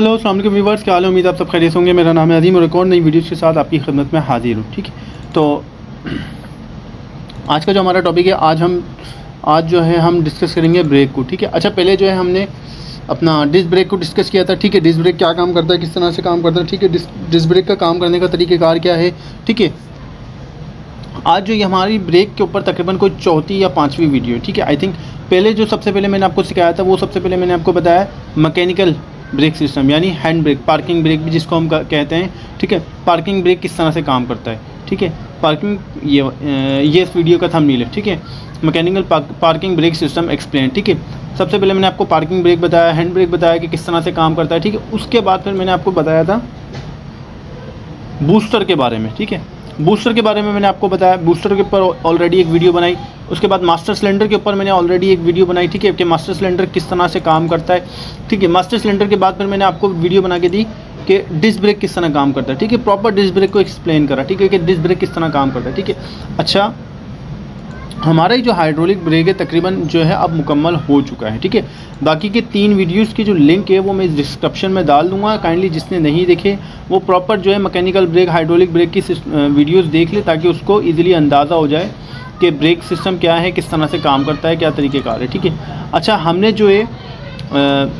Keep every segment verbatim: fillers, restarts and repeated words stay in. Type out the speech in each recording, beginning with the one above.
Hello अस्सलाम वालेकुम viewers, क्या हाल है? उम्मीद आप सब खैरियत होंगे। मेरा नाम है अजीम और एक और नई वीडियोस के साथ आपकी खिदमत में हाजिर हूँ। ठीक है, तो आज का जो हमारा टॉपिक है, आज हम आज जो है हम डिस्कस करेंगे ब्रेक को। ठीक है, अच्छा पहले जो है हमने अपना डिस्क ब्रेक को डिस्कस किया था। ठीक है, डिस्क ब्रेक क्या काम करता है, किस तरह से काम करता है। ठीक है, डिस्क ब्रेक का काम करने का तरीक़ेकार क्या है। ठीक है, आज जो ये हमारी ब्रेक के ऊपर तकरीबन कोई चौथी या पाँचवीं वीडियो है। ठीक है, आई थिंक पहले जो सबसे पहले मैंने आपको सिखाया था वो सबसे पहले मैंने आपको बताया मैकेनिकल ब्रेक सिस्टम, यानी हैंड ब्रेक, पार्किंग ब्रेक भी जिसको हम कहते हैं। ठीक है, पार्किंग ब्रेक किस तरह से काम करता है। ठीक है, पार्किंग ये ये इस वीडियो का थंबनेल है। ठीक है, mechanical parking brake system explain. ठीक है, सबसे पहले मैंने आपको पार्किंग ब्रेक बताया, हैंड ब्रेक बताया कि किस तरह से काम करता है। ठीक है, उसके बाद फिर मैंने आपको बताया था बूस्टर के बारे में। ठीक है, बूस्टर के बारे में मैंने आपको बताया, बूस्टर के ऊपर ऑलरेडी एक वीडियो बनाई। उसके बाद मास्टर सिलेंडर के ऊपर मैंने ऑलरेडी एक वीडियो बनाई। ठीक है, कि मास्टर सिलेंडर किस तरह से काम करता है। ठीक है, मास्टर सिलेंडर के बाद फिर मैंने आपको वीडियो बना के दी कि डिस्क ब्रेक किस तरह काम करता है। ठीक है, प्रॉपर डिस्क ब्रेक को एक्सप्लेन करा। ठीक है, कि डिस्क ब्रेक किस तरह काम करता है। ठीक है, अच्छा हमारा जो हाइड्रोलिक ब्रेक है तकरीबन जो है अब मुकम्मल हो चुका है। ठीक है, बाकी के तीन वीडियोस की जो लिंक है वो मैं डिस्क्रिप्शन में डाल दूंगा। काइंडली जिसने नहीं देखे वो प्रॉपर जो है मैकेनिकल ब्रेक, हाइड्रोलिक ब्रेक की वीडियोस देख ले ताकि उसको इजीली अंदाज़ा हो जाए कि ब्रेक सिस्टम क्या है, किस तरह से काम करता है, क्या तरीक़ेकार है। ठीक है, अच्छा हमने जो है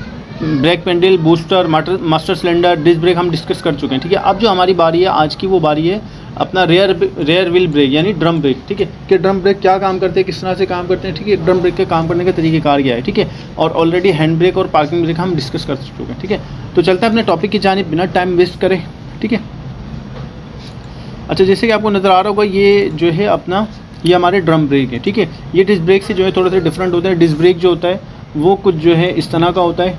brake pedal, booster, master cylinder, disc brake हम डिस्कस कर चुके हैं। ठीक है, अब जो हमारी बारी है आज की, वो बारी है अपना रेयर रेयर व्हील ब्रेक यानी ड्रम ब्रेक। ठीक है, कि ड्रम ब्रेक क्या काम करते हैं, किस तरह से काम करते हैं। ठीक है, ड्रम ब्रेक का काम करने का तरीकेकार क्या है। ठीक है, और ऑलरेडी हैंड ब्रेक और पार्किंग ब्रेक हम डिस्कस कर चुके हैं। ठीक है, तो चलते हैं अपने टॉपिक की जाने बिना टाइम वेस्ट करें। ठीक है, अच्छा जैसे कि आपको नज़र आ रहा होगा ये जो है अपना ये हमारे ड्रम ब्रेक है। ठीक है, ये डिस्क ब्रेक से जो है थोड़ा सा डिफरेंट होता है। डिस्क ब्रेक जो होता है वो कुछ जो है इस तरह का होता है।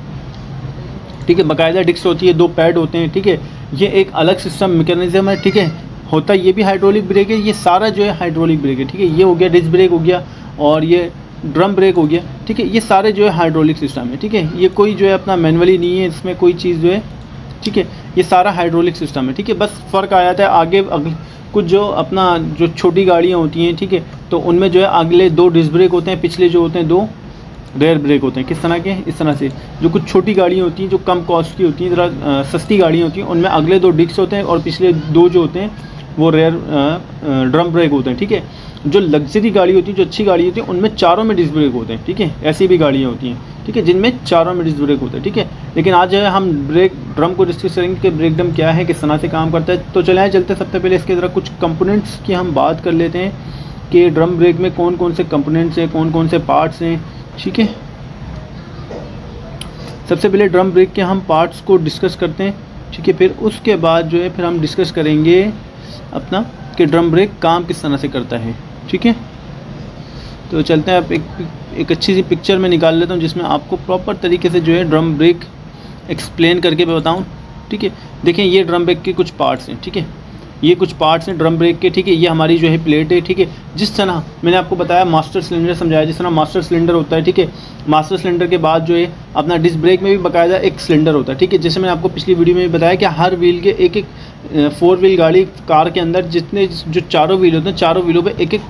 ठीक है, बाकायदा डिस्क होती है, दो पैड होते हैं। ठीक है, ये एक अलग सिस्टम मैकेनिज्म है। ठीक है, होता ये भी हाइड्रोलिक ब्रेक है, ये सारा जो है हाइड्रोलिक ब्रेक है। ठीक है, ये हो गया डिस्क ब्रेक हो गया और ये ड्रम ब्रेक हो गया। ठीक है, ये सारे जो है हाइड्रोलिक सिस्टम है। ठीक है, ये कोई जो है अपना मैनुअली नहीं है, इसमें कोई चीज़ जो है। ठीक है, ये सारा हाइड्रोलिक सिस्टम है। ठीक है, बस फ़र्क आया था आगे कुछ जो अपना जो छोटी गाड़ियाँ होती हैं। ठीक है, तो उनमें जो है अगले दो डिस्क ब्रेक होते हैं, पिछले जो होते हैं दो रेयर ब्रेक होते हैं। किस तरह के, इस तरह से जो कुछ छोटी गाड़ियाँ होती हैं, जो कम कॉस्ट की होती हैं, ज़रा सस्ती गाड़ियाँ होती हैं, उनमें अगले दो डिस्क होते हैं और पिछले दो जो होते हैं वो रेयर ड्रम ब्रेक होते हैं। ठीक है, जो लग्जरी गाड़ी होती है, जो अच्छी गाड़ी होती है, उनमें चारों में डिस्क ब्रेक होते हैं। ठीक है, ऐसी भी गाड़ियाँ होती हैं। ठीक है, जिनमें चारों में डिस्क ब्रेक होते हैं। ठीक है, लेकिन आज जो है हम ब्रेक ड्रम को डिस्कस करेंगे कि ब्रेक ड्रम क्या है, किस तरह से काम करता है। तो चले चलते सबसे पहले इसके ज़रा कुछ कंपोनेंट्स की हम बात कर लेते हैं कि ड्रम ब्रेक में कौन कौन से कंपोनेंट्स हैं, कौन कौन से पार्ट्स हैं। ठीक है, सबसे पहले ड्रम ब्रेक के हम पार्ट्स को डिस्कस करते हैं। ठीक है, फिर उसके बाद जो है फिर हम डिस्कस करेंगे अपना कि ड्रम ब्रेक काम किस तरह से करता है। ठीक है, तो चलते हैं, आप एक एक अच्छी सी पिक्चर में निकाल लेता हूँ जिसमें आपको प्रॉपर तरीके से जो है ड्रम ब्रेक एक्सप्लेन करके मैं बताऊँ। ठीक है, देखें ये ड्रम ब्रेक के कुछ पार्ट्स हैं। ठीक है, ये कुछ पार्ट्स हैं ड्रम ब्रेक के। ठीक है, ये हमारी जो है प्लेट है। ठीक है, जिस तरह मैंने आपको बताया मास्टर सिलेंडर समझाया, जिस तरह मास्टर सिलेंडर होता है। ठीक है, मास्टर सिलेंडर के बाद जो है अपना डिस्क ब्रेक में भी बाकायदा एक सिलेंडर होता है। ठीक है, जैसे मैंने आपको पिछली वीडियो में भी बताया कि हर व्हील के एक एक फोर व्हील गाड़ी, कार के अंदर जितने जो चारों व्हील होते हैं, चारों व्हीलों पर एक एक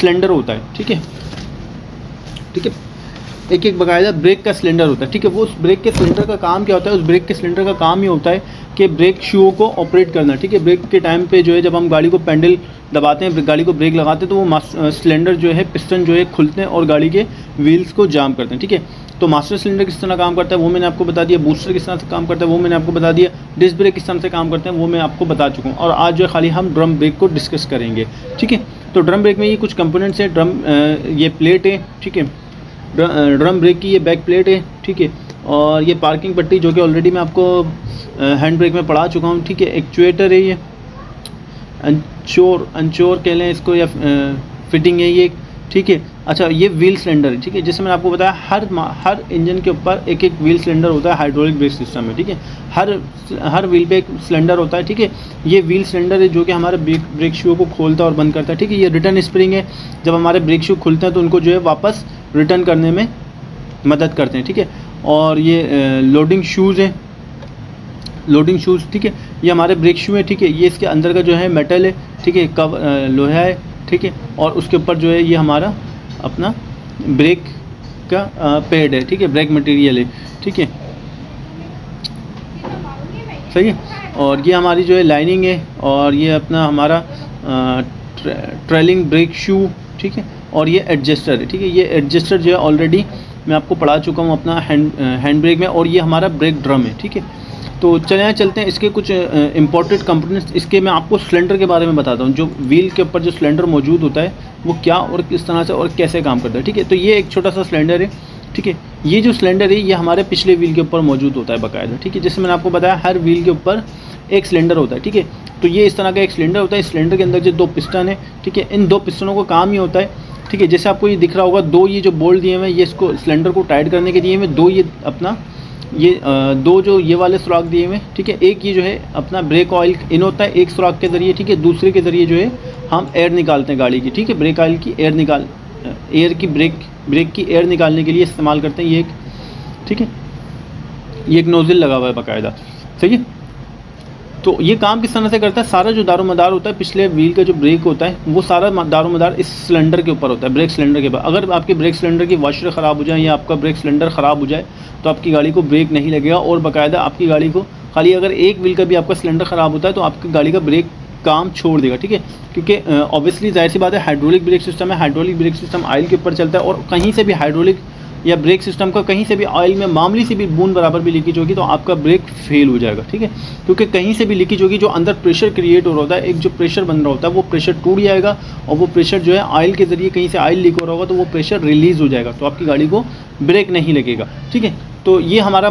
सिलेंडर होता है। ठीक है, ठीक है, एक एक बाकायदा ब्रेक का सिलेंडर होता है। ठीक है, वो उस ब्रेक के सिलेंडर का काम क्या होता है, उस ब्रेक के सिलेंडर का काम ये होता है कि ब्रेक शू को ऑपरेट करना। ठीक है, ब्रेक के टाइम पे जो है जब हम गाड़ी को पैंडल दबाते हैं, गाड़ी को ब्रेक लगाते हैं, तो वो सिलेंडर जो है, पिस्टन जो है खुलते हैं और गाड़ी के व्हील्स को जाम करते हैं। ठीक है, तो मास्टर सिलेंडर किस तरह काम करता है वो मैंने आपको बता दिया, बूस्टर किस तरह से काम करता है वो मैंने आपको बता दिया, डिस्क ब्रेक किस तरह से काम करते हैं वो मैं आपको बता चुका हूँ, और आज जो है खाली हम ड्रम ब्रेक को डिस्कस करेंगे। ठीक है, तो ड्रम ब्रेक में ये कुछ कंपोनेंट्स हैं। ड्रम ये प्लेट है। ठीक है, ड्रम ब्रेक की ये बैक प्लेट है। ठीक है, और ये पार्किंग पट्टी जो कि ऑलरेडी मैं आपको हैंड ब्रेक में पढ़ा चुका हूँ। ठीक है, एक्चुएटर है, ये अंचोर अंचोर कह लें इसको, या फिटिंग है ये। ठीक है, अच्छा ये व्हील सिलेंडर है। ठीक है, जैसे मैंने आपको बताया हर हर इंजन के ऊपर एक एक व्हील सिलेंडर होता है हाइड्रोलिक ब्रेक सिस्टम में। ठीक है, हर हर व्हील पे एक सिलेंडर होता है। ठीक है, ये व्हील सिलेंडर है जो कि हमारे ब्रेक ब्रेक शू को खोलता और बंद करता है। ठीक है, ये रिटर्न स्प्रिंग है, जब हमारे ब्रेक शू खुलते हैं तो उनको जो है वापस रिटर्न करने में मदद करते हैं। ठीक है, और ये लोडिंग शूज़ हैं, लोडिंग शूज़। ठीक है, ये हमारे ब्रेक शू है। ठीक है, ये इसके अंदर का जो है मेटल है। ठीक है, कव लोहा है। ठीक है, और उसके ऊपर जो है ये हमारा अपना ब्रेक का पैड है। ठीक है, ब्रेक मटेरियल है। ठीक है, सही है। और ये हमारी जो है लाइनिंग है, और ये अपना हमारा ट्रे, ट्रेलिंग ब्रेक शू, ठीक है। और ये एडजस्टर है, ठीक है। ये एडजस्टर जो है ऑलरेडी मैं आपको पढ़ा चुका हूँ अपना हैंड हैंड ब्रेक में। और ये हमारा ब्रेक ड्रम है, ठीक है। तो चले चलते हैं इसके कुछ इंपॉर्टेंट कंपोनेंट्स। इसके मैं आपको सिलेंडर के बारे में बताता हूँ, जो व्हील के ऊपर जो सिलेंडर मौजूद होता है वो क्या और किस तरह से और कैसे काम करता है, ठीक है। तो ये एक छोटा सा सिलेंडर है, ठीक है। ये जो सिलेंडर है ये हमारे पिछले व्हील के ऊपर मौजूद होता है बाकायदा, ठीक है। जैसे मैंने आपको बताया हर व्हील के ऊपर एक सिलेंडर होता है, ठीक है। तो ये इस तरह का एक सिलेंडर होता है। इस सिलेंडर के अंदर जो दो पिस्टन है, ठीक है, इन दो पिस्टनों का काम ही होता है, ठीक है। जैसे आपको ये दिख रहा होगा दो ये जो बोल्ट दिए हुए हैं, ये इसको सिलेंडर को टाइट करने के दिए हुए दो, ये अपना ये आ, दो जो ये वाले सुराख दिए हुए, ठीक है। एक ये जो है अपना ब्रेक ऑयल इन होता है एक सुराख के ज़रिए, ठीक है। दूसरे के ज़रिए जो है हम एयर निकालते हैं गाड़ी की, ठीक है। ब्रेक ऑयल की एयर निकाल एयर की ब्रेक ब्रेक की एयर निकालने के लिए इस्तेमाल करते हैं ये एक, ठीक है। ये एक नोज़ल लगा हुआ है बाकायदा, ठीक है। तो ये काम किस तरह से करता है, सारा जो दारोमदार होता है पिछले व्हील का जो ब्रेक होता है वो सारा दारोमदार इस सिलेंडर के ऊपर होता है, ब्रेक सिलेंडर के ऊपर। अगर आपके ब्रेक सिलेंडर की वॉशर ख़राब हो जाए या आपका ब्रेक सिलेंडर ख़राब हो जाए तो आपकी गाड़ी को ब्रेक नहीं लगेगा। और बाकायदा आपकी गाड़ी को खाली अगर एक व्हील का भी आपका सिलेंडर ख़राब होता है तो आपकी गाड़ी का ब्रेक काम छोड़ देगा, ठीक है। क्योंकि ऑब्वियसली जाहिर सी बात है हाइड्रोलिक ब्रेक सिस्टम है, हाइड्रोलिक ब्रेक सिस्टम ऑयल के ऊपर चलता है। और कहीं से भी हाइड्रोलिक या ब्रेक सिस्टम का कहीं से भी ऑयल में मामूली से भी बूंद बराबर भी लीकेज होगी तो आपका ब्रेक फेल हो जाएगा, ठीक है। क्योंकि कहीं से भी लीकेज होगी जो अंदर प्रेशर क्रिएट हो रहा होता है, एक जो प्रेशर बन रहा होता है वो प्रेशर टूट जाएगा। और वो प्रेशर जो है ऑयल के ज़रिए कहीं से ऑयल लीक हो रहा होगा तो वो प्रेशर रिलीज़ हो जाएगा, तो आपकी गाड़ी को ब्रेक नहीं लगेगा, ठीक है। तो ये हमारा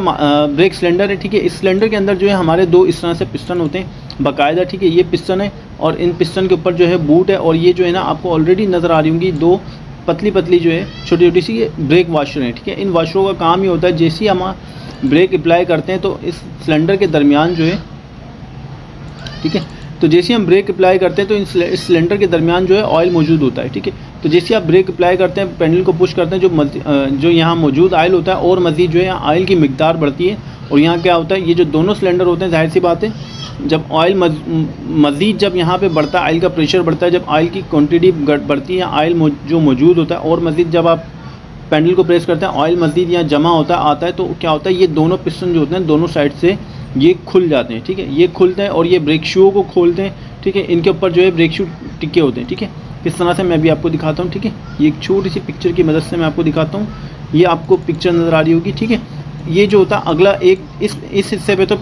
ब्रेक सिलेंडर है, ठीक है। इस सिलेंडर के अंदर जो है हमारे दो इस तरह से पिस्टन होते हैं बाकायदा, ठीक है। ये पिस्टन है और इन पिस्टन के ऊपर जो है बूट है। और ये जो है ना आपको ऑलरेडी नज़र आ रही होंगी दो पतली पतली जो है छोटी छोटी सी ब्रेक वॉशर हैं, ठीक है। इन वॉशरों का काम ही होता है जैसे ही हम ब्रेक अप्लाई करते हैं तो इस सिलेंडर के दरमियान जो है, ठीक है, तो जैसे हम ब्रेक अप्लाई करते हैं तो इन इस सिलेंडर के दरमियान जो है ऑयल मौजूद होता है, ठीक है। तो जैसे आप ब्रेक अप्लाई करते हैं पैनल को पुश करते हैं जो मज़ जो यहाँ मौजूद ऑयल होता है और मज़ीद जो है यहाँ ऑयल की मकदार बढ़ती है। और यहाँ क्या होता है, ये जो दोनों सिलेंडर होते हैं जाहिर सी बात है जब ऑयल मज़ीद जब यहाँ पे बढ़ता है ऑयल का प्रेशर बढ़ता है, जब ऑयल की क्वांटिटी बढ़ती है ऑयल जो मौजूद होता है और मज़ीद जब आप पैडल को प्रेस करते हैं ऑयल मज़ीद यहाँ जमा होता आता है। तो क्या होता है ये दोनों पिस्टन जो होते हैं दोनों साइड से ये खुल जाते हैं, ठीक है। ये खुलते हैं और ये ब्रेक शूज़ को खोलते हैं, ठीक है। इनके ऊपर जो है ब्रेक शू टिके होते हैं, ठीक है। किस तरह से मैं भी आपको दिखाता हूँ, ठीक है। ये एक छोटी सी पिक्चर की मदद से मैं आपको दिखाता हूँ, ये आपको पिक्चर नज़र आ रही होगी, ठीक है। ये जो होता है अगला एक इस इस हिस्से पे तो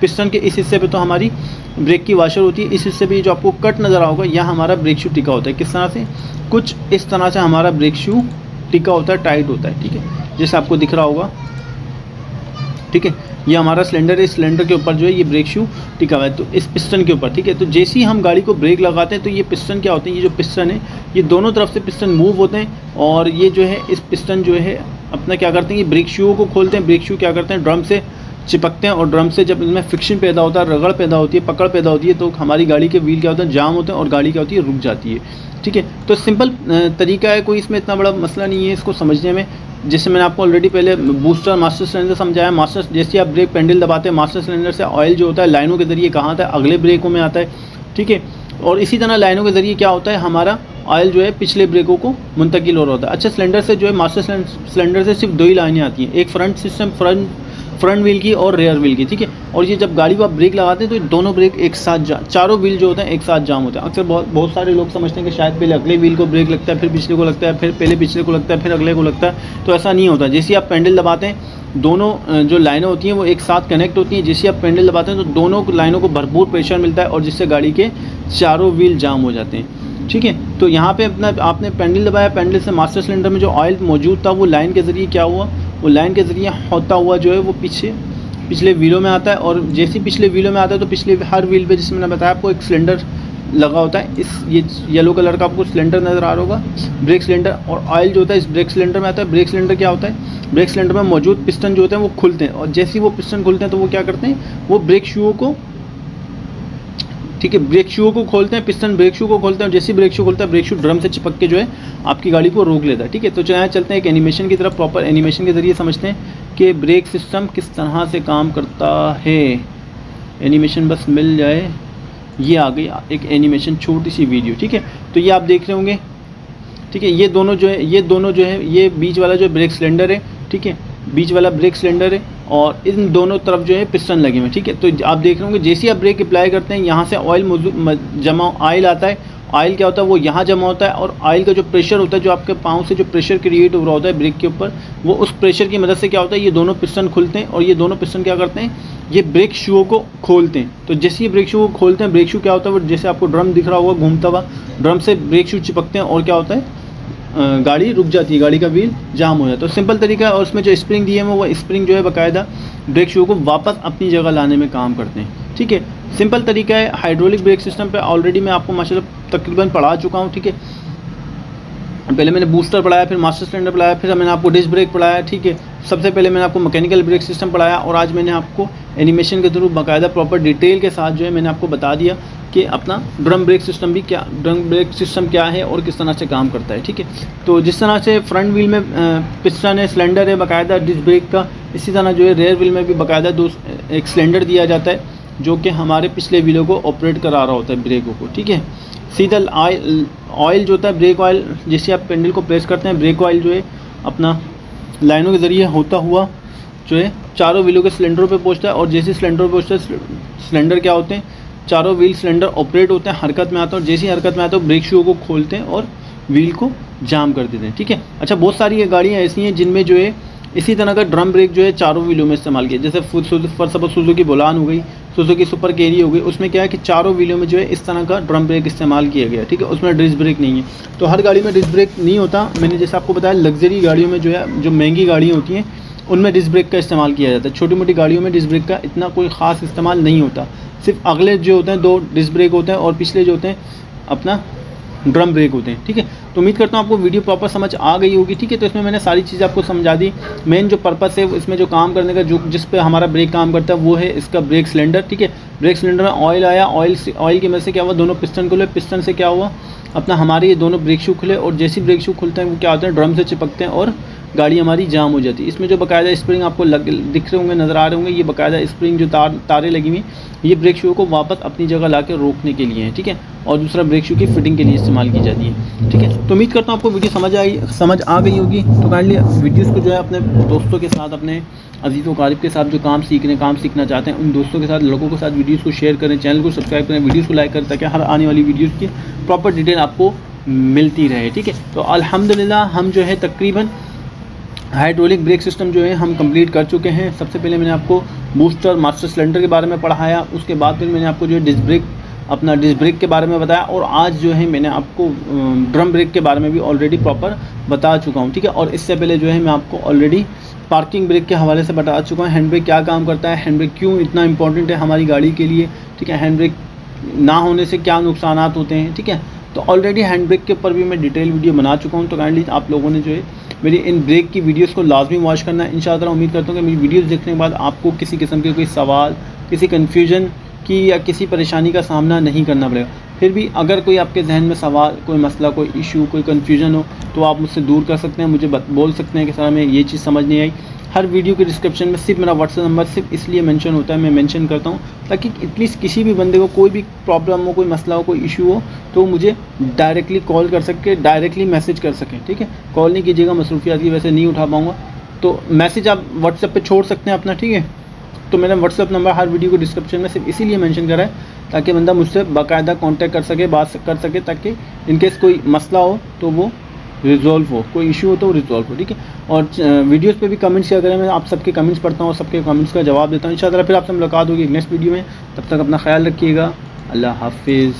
पिस्टन के इस हिस्से पे तो हमारी ब्रेक की वाशर होती है, इस हिस्से पे जो आपको कट नज़र आओगा या हमारा ब्रेक शू टिका होता है। किस तरह से कुछ इस तरह से हमारा ब्रेक शू टिका होता है, टाइट होता है, ठीक है, जैसे आपको दिख रहा होगा, ठीक है। ये हमारा सिलेंडर है, इस सिलेंडर के ऊपर जो है ये ब्रेक शू टिका हुआ है तो इस पिस्टन के ऊपर, ठीक है। तो जैसे ही हम गाड़ी को ब्रेक लगाते हैं तो ये पिस्टन क्या होते हैं, ये जो पिस्टन है ये दोनों तरफ से पिस्टन मूव होते हैं। और ये जो है इस पिस्टन जो है अपना क्या करते हैं, ये ब्रेक शू को खोलते हैं। ब्रेक शू क्या करते हैं, ड्रम से चिपकते हैं और ड्रम से जब इनमें फ्रिक्शन पैदा होता है, रगड़ पैदा होती है, पकड़ पैदा होती है तो हमारी गाड़ी के व्हील क्या होता है, जाम होते हैं और गाड़ी क्या होती है, रुक जाती है, ठीक है। तो सिंपल तरीका है, कोई इसमें इतना बड़ा मसला नहीं है इसको समझने में। जैसे मैंने आपको ऑलरेडी पहले बूस्टर मास्टर सिलेंडर समझाया, मास्टर जैसे आप ब्रेक पेंडल दबाते हैं मास्टर सिलेंडर से ऑयल जो होता है लाइनों के ज़रिए कहाँ आता है, अगले ब्रेकों में आता है, ठीक है। और इसी तरह लाइनों के ज़रिए क्या होता है, हमारा ऑयल जो है पिछले ब्रेकों को मुंतकिल हो रहा होता है। अच्छा, सिलेंडर से जो है मास्टर सिलेंडर से सिर्फ दो ही लाइनें आती हैं, एक front system front front wheel की और रेयर व्हील की, ठीक है। और ये जब गाड़ी को आप ब्रेक लगाते हैं तो दोनों ब्रेक एक साथ जा चारों व्हील जो होते हैं एक साथ जाम होते हैं। अक्सर बहुत बहुत सारे लोग समझते हैं कि शायद पहले अगले व्हील को ब्रेक लगता है, फिर पिछले को लगता है, फिर पहले पिछले को लगता है, फिर अगले को लगता है। तो ऐसा नहीं होता, जैसे आप पेंडल दबाते हैं दोनों जो लाइनें होती हैं वो एक साथ कनेक्ट होती हैं। जैसे आप पेंडल दबाते हैं तो दोनों लाइनों को भरपूर प्रेशर मिलता है और जिससे गाड़ी के चारों व्हील जाम हो जाते हैं, ठीक है। तो यहाँ पे अपना आपने पेंडल दबाया, पेंडल से मास्टर सिलेंडर में जो ऑयल मौजूद था वो लाइन के ज़रिए क्या हुआ, वो लाइन के ज़रिए होता हुआ जो है वो पीछे पिछले व्हीलों में आता है। और जैसे पिछले व्हीलों में आता है तो पिछले हर व्हील पे जिसमें मैंने बताया आपको एक सिलेंडर लगा होता है, इस ये येलो कलर का आपको सिलेंडर नज़र आ रहा होगा, ब्रेक सिलेंडर। और ऑयल जो होता है इस ब्रेक सिलेंडर में आता है। ब्रेक सिलेंडर क्या होता है, ब्रेक सिलेंडर में मौजूद पिस्टन जो होते हैं वो खुलते हैं और जैसे ही वो पिस्टन खुलते हैं तो वो क्या करते हैं, वो ब्रेक शूज़ को, ठीक है, ब्रेक शू को खोलते हैं, पिस्टन ब्रेक शू को खोलते हैं। जैसे ब्रेक शू खोलता है ब्रेक शू ड्रम से चिपक के जो है आपकी गाड़ी को रोक लेता है, ठीक है। तो चलिए चलते हैं एक एनिमेशन की तरफ, प्रॉपर एनिमेशन के ज़रिए समझते हैं कि ब्रेक सिस्टम किस तरह से काम करता है। एनिमेशन बस मिल जाए, ये आ गई एक एनिमेशन छोटी सी वीडियो, ठीक है। तो ये आप देख रहे होंगे, ठीक है। ये दोनों जो है ये दोनों जो है ये बीच वाला जो ब्रेक सिलेंडर है, ठीक है, बीच वाला ब्रेक सिलेंडर है और इन दोनों तरफ जो है पिस्टन लगे हुए हैं। ठीक है, तो आप देख रहे होंगे जैसे ही आप ब्रेक अप्लाई करते हैं यहाँ से ऑयल जमा ऑयल आता है। ऑयल क्या होता है, वो यहाँ जमा होता है और ऑयल का जो प्रेशर होता है, जो आपके पाँव से जो प्रेशर क्रिएट हो रहा होता है ब्रेक के ऊपर, वो उस प्रेशर की मदद से क्या होता है, ये दोनों पिस्टन खुलते हैं और ये दोनों पिस्टन क्या करते हैं, ये ब्रेक शूज़ को खोलते हैं। तो जैसे ही ब्रेक शू को खोलते हैं, ब्रेक शू क्या होता है, वो जैसे आपको ड्रम दिख रहा होगा घूमता हुआ, ड्रम से ब्रेक शू चिपकते हैं और क्या होता है, गाड़ी रुक जाती है, गाड़ी का व्हील जाम हो जाता है। तो सिंपल तरीका है और उसमें जो स्प्रिंग दिए हैं वो स्प्रिंग जो है बाकायदा ब्रेक शू को वापस अपनी जगह लाने में काम करते हैं। ठीक है, सिंपल तरीका है। हाइड्रोलिक ब्रेक सिस्टम पे ऑलरेडी मैं आपको माशाल्लाह तकरीबन पढ़ा चुका हूँ। ठीक है, पहले मैंने बूस्टर पढ़ाया, फिर मास्टर सिलेंडर पढ़ाया, फिर मैंने आपको डिस्क ब्रेक पढ़ाया। ठीक है, सबसे पहले मैंने आपको मैकेनिकल ब्रेक सिस्टम पढ़ाया और आज मैंने आपको एनिमेशन के थ्रू बाकायदा प्रॉपर डिटेल के साथ जो है मैंने आपको बता दिया कि अपना ड्रम ब्रेक सिस्टम भी क्या ड्रम ब्रेक सिस्टम क्या है और किस तरह से काम करता है। ठीक है, तो जिस तरह से फ्रंट व्हील में पिस्टन है, सिलेंडर है बाकायदा डिस्क ब्रेक का, इसी तरह जो है रेयर व्हील में भी बाकायदा दो एक सिलेंडर दिया जाता है जो कि हमारे पिछले व्हीलों को ऑपरेट करा रहा होता है ब्रेकों को। ठीक है, सीधा ऑयल ऑयल जो होता है ब्रेक ऑयल, जैसे आप पेंडल को प्रेस करते हैं ब्रेक ऑयल जो है अपना लाइनों के ज़रिए होता हुआ जो है चारों व्हीलों के सिलेंडरों पे पहुंचता है और जैसे सिलेंडर पर पहुँचता है, सिलेंडर क्या होते हैं, चारों व्हील सिलेंडर ऑपरेट होते हैं, हरकत में आता है और जैसे ही हरकत में आता है ब्रेक शू को खोलते हैं और व्हील को जाम कर देते हैं। ठीक है, अच्छा बहुत सारी गाड़ियाँ ऐसी हैं जिनमें जो है इसी तरह का ड्रम ब्रेक जो है चारों व्हीलों में इस्तेमाल किया, जैसे फॉर सपोज सुजुकी बुलान हो गई, सुजुकी सुपर कैरी हो गई, उसमें क्या है कि चारों व्हीलों में जो है इस तरह का ड्रम ब्रेक इस्तेमाल किया गया। ठीक है, उसमें डिस्क ब्रेक नहीं है, तो हर गाड़ी में डिस्क ब्रेक नहीं होता। मैंने जैसे आपको बताया लग्जरी गाड़ियों में जो है, जो महंगी गाड़ियाँ होती हैं उनमें डिस्क ब्रेक का इस्तेमाल किया जाता है। छोटी मोटी गाड़ियों में डिस्क ब्रेक का इतना कोई ख़ास इस्तेमाल नहीं होता, सिर्फ अगले जो होते हैं दो डिस्क ब्रेक होते हैं और पिछले जो होते हैं अपना ड्रम ब्रेक होते हैं। ठीक है, तो उम्मीद करता हूँ आपको वीडियो प्रॉपर समझ आ गई होगी। ठीक है, तो इसमें मैंने सारी चीज़ें आपको समझा दी। मेन जो पर्पस है इसमें जो काम करने का, जो जिस पे हमारा ब्रेक काम करता है वो है इसका ब्रेक सिलेंडर। ठीक है, ब्रेक सिलेंडर में ऑयल आया, ऑयल से ऑयल की मदद से क्या हुआ, दोनों पिस्टन खुले, पिस्टन से क्या हुआ अपना हमारे ये दोनों ब्रेक शू खुले और जैसे ब्रेक शू खुलते हैं वो क्या होते हैं, ड्रम से चिपकते हैं और गाड़ी हमारी जाम हो जाती है। इसमें जो बाकायदा स्प्रिंग आपको लग दिख रहे होंगे, नज़र आ रहे होंगे, ये बाकायदा स्प्रिंग जो तार तारे लगी हुई ये ब्रेक शू को वापस अपनी जगह ला के रोकने के लिए है। ठीक है, और दूसरा ब्रेक शू की फिटिंग के लिए इस्तेमाल की जाती है। ठीक है, तो उम्मीद करता हूँ आपको वीडियो समझ आई समझ आ गई होगी। तो काइंडली वीडियोज़ को जो है अपने दोस्तों के साथ, अपने अजीज़ व क़रीब के साथ जो काम सीखने काम सीखना चाहते हैं उन दोस्तों के साथ, लोगों के साथ वीडियोज़ को शेयर करें, चैनल को सब्सक्राइब करें, वीडियोज़ को लाइक करें ताकि हर आने वाली वीडियोज़ की प्रॉपर डिटेल आपको मिलती रहे। ठीक है, तो अल्हम्दुलिल्लाह हम जो है तकरीबन हाइड्रोलिक ब्रेक सिस्टम जो है हम कंप्लीट कर चुके हैं। सबसे पहले मैंने आपको बूस्टर मास्टर सिलेंडर के बारे में पढ़ाया, उसके बाद फिर मैंने आपको जो है डिस्क ब्रेक अपना डिस्क ब्रेक के बारे में बताया और आज जो है मैंने आपको ड्रम ब्रेक के बारे में भी ऑलरेडी प्रॉपर बता चुका हूँ। ठीक है, और इससे पहले जो है मैं आपको ऑलरेडी पार्किंग ब्रेक के हवाले से बता चुका हूँ, हैंड ब्रेक क्या काम करता है, हैंड ब्रेक क्यों इतना इंपॉर्टेंट है हमारी गाड़ी के लिए। ठीक है, हैंड ब्रेक ना होने से क्या नुकसान होते हैं। ठीक है, तो ऑलरेडी हैंड ब्रेक के ऊपर भी मैं डिटेल वीडियो बना चुका हूँ। तो काइंडली आप लोगों ने जो है मेरी इन ब्रेक की वीडियोस को लाजमी वॉच करना। इंशाअल्लाह उम्मीद करता हूँ कि मेरी वीडियोस देखने के बाद आपको किसी किस्म के कोई सवाल, किसी कन्फ्यूजन की या किसी परेशानी का सामना नहीं करना पड़ेगा। फिर भी अगर कोई आपके जहन में सवाल, कोई मसला, कोई इशू, कोई कन्फ्यूजन हो तो आप मुझसे दूर कर सकते हैं, मुझे बोल सकते हैं कि सर हमें ये चीज़ समझ नहीं आई। हर वीडियो के डिस्क्रिप्शन में सिर्फ मेरा व्हाट्सअप नंबर सिर्फ इसलिए मेंशन होता है, मैं मेंशन करता हूं ताकि एटलीस्ट किसी भी बंदे को कोई भी प्रॉब्लम हो, कोई मसला हो, कोई इशू हो तो मुझे डायरेक्टली कॉल कर सके, डायरेक्टली मैसेज कर सकें। ठीक है, कॉल नहीं कीजिएगा, मसरूफियात की वजह से नहीं उठा पाऊँगा, तो मैसेज आप व्हाट्सएप पर छोड़ सकते हैं अपना। ठीक है, तो मैंने व्हाट्सअप नंबर हर वीडियो के डिस्क्रिप्शन में सिर्फ इसीलिए मेंशन करा है ताकि बंदा मुझसे बाकायदा कॉन्टैक्ट कर सके, बात कर सके, ताकि इनकेस कोई मसला हो तो वो रिजॉल्व हो, कोई इशू हो तो रिजॉल्व हो। ठीक है, और वीडियोस पे भी कमेंट्स किया करें, मैं आप सबके कमेंट्स पढ़ता हूँ, सबके कमेंट्स का जवाब देता हूँ। इंशाअल्लाह फिर आपसे मुलाकात होगी नेक्स्ट वीडियो में, तब तक अपना ख्याल रखिएगा। अल्लाह हाफिज़।